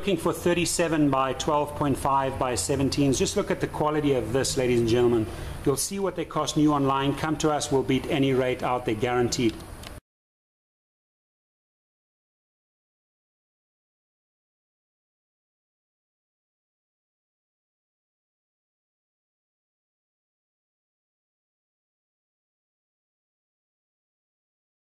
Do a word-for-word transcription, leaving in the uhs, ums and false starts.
Looking for thirty-seven by twelve point five by seventeens. Just look at the quality of this, ladies and gentlemen. You'll see what they cost new online. Come to us, we'll beat any rate out there, guaranteed.